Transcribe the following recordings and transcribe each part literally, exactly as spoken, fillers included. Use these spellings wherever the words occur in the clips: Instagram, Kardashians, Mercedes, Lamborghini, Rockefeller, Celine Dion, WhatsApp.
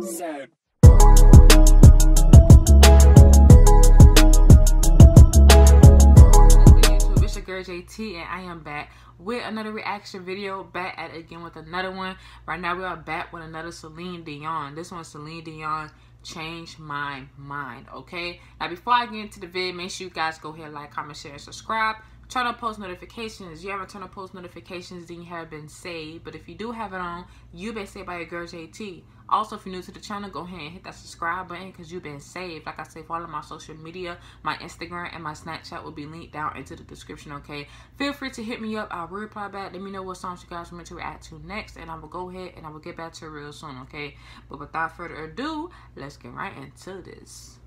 So J T, and I am back with another reaction video, back at it again with another one. Right now we are back with another Celine Dion. This one, Celine Dion, Change My Mind. Okay, now before I get into the vid, make sure you guys go ahead, like, comment, share, and subscribe. Turn on post notifications. If you haven't turned on post notifications, then you have been saved. But if you do have it on, you've been saved by your girl J T. Also, if you're new to the channel, go ahead and hit that subscribe button because you've been saved. Like I say, follow my social media. My Instagram and my Snapchat will be linked down into the description, okay? Feel free to hit me up. I will reply back. Let me know what songs you guys want me to react to next, and I will go ahead and I will get back to it real soon, okay? But without further ado, let's get right into this.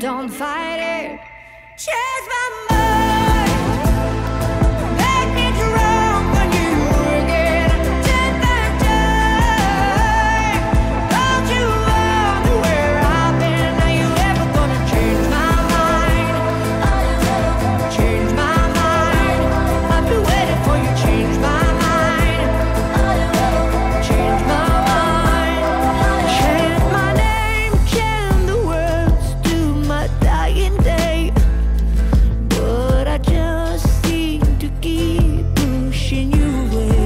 Don't fight it. Change my mind. That gets wrong when you again. Take that time. Don't you wonder where I've been? Are you ever gonna change my mind? Change my mind. I've been waiting for you. Change my mind. Change my mind. Change my name. Change the words to my dying day, but I just seem to keep pushing you away,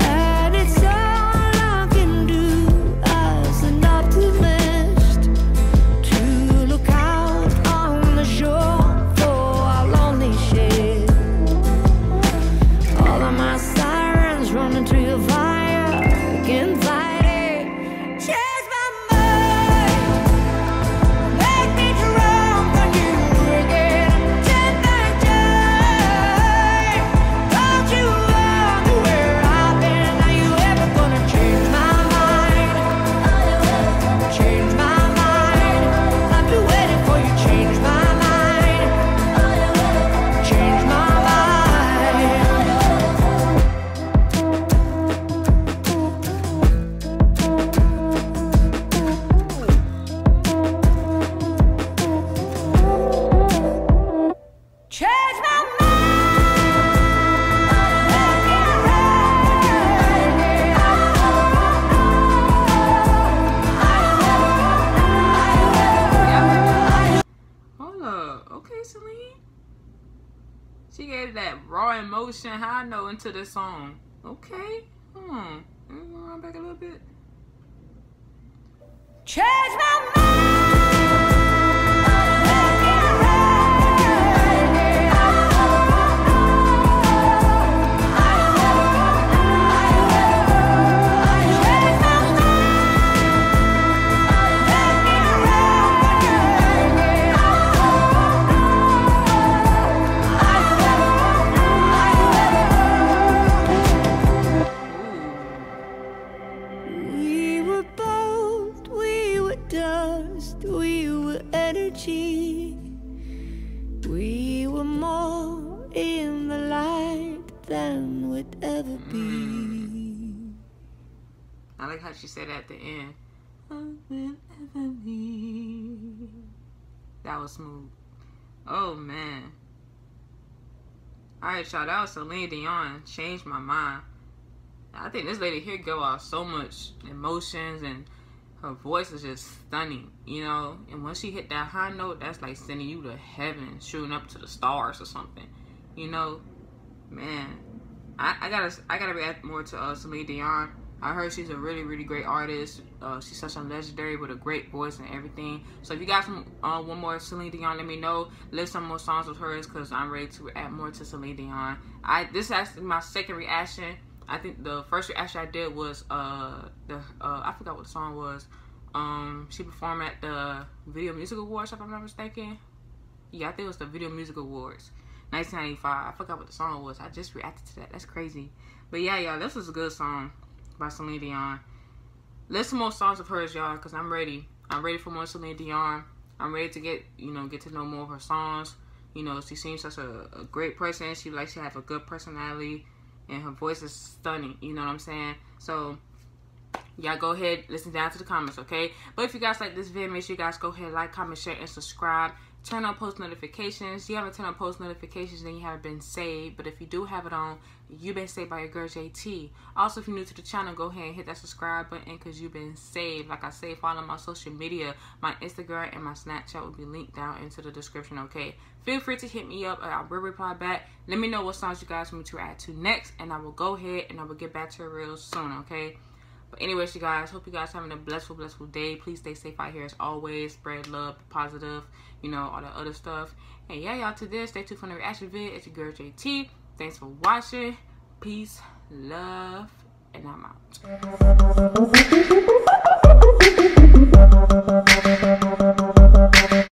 and it's all I can do as an optimist, to look out on the shore for our lonely ship. All of my sirens run into your fire, again fighting. Change my mind. Make me drown on you again. Take that time. Don't you wonder where I've been? Are you ever gonna change my mind? Change my mind. I've been waiting for you. Change my mind. Change my mind. Change my mind. Hold up. Okay, Celine. She gave that raw emotion high note into this song. Okay. Hmm. Let me go around back a little bit. Change my mind. We were energy, we were more in the light than would ever be. Mm. I like how she said at the end, oh, than ever be. That was smooth. Oh man. Alright y'all, that was Celine Dion, Changed My Mind. I think this lady here go off so much emotions, and her voice is just stunning, you know? And once she hit that high note, that's like sending you to heaven, shooting up to the stars or something, you know? Man, I, I gotta I gotta react more to uh, Celine Dion. I heard she's a really, really great artist. Uh, she's such a legendary with a great voice and everything. So if you guys uh, want more Celine Dion, let me know. List some more songs of hers, because I'm ready to react more to Celine Dion. I This is actually my second reaction. I think the first reaction I did was uh the uh I forgot what the song was. Um, she performed at the Video Music Awards, if I'm not mistaken. Yeah, I think it was the Video Music Awards, nineteen ninety-five. I forgot what the song was. I just reacted to that. That's crazy. But yeah, y'all, this was a good song by Celine Dion. Listen to more songs of hers, y'all, because I'm ready. I'm ready for more Celine Dion. I'm ready to get, you know, get to know more of her songs. You know, she seems such a, a great person. She likes to have a good personality, and her voice is stunning. You know what I'm saying? So y'all go ahead, listen down to the comments, okay? But if you guys like this video, make sure you guys go ahead, like, comment, share, and subscribe. Turn on post notifications. If you haven't turned on post notifications, then you haven't been saved. But if you do have it on, you've been saved by your girl J T. Also, if you're new to the channel, go ahead and hit that subscribe button because you've been saved. Like I say, follow my social media. My Instagram and my Snapchat will be linked down into the description, okay? Feel free to hit me up. Or I will reply back. Let me know what songs you guys want me to add to next. And I will go ahead and I will get back to it real soon, okay? But anyways, you guys, hope you guys are having a blessful, blessful day. Please stay safe out here as always. Spread love, positive, you know, all that other stuff. And yeah, y'all, to this, stay tuned for the reaction vid. It's your girl, J T. Thanks for watching. Peace, love, and I'm out.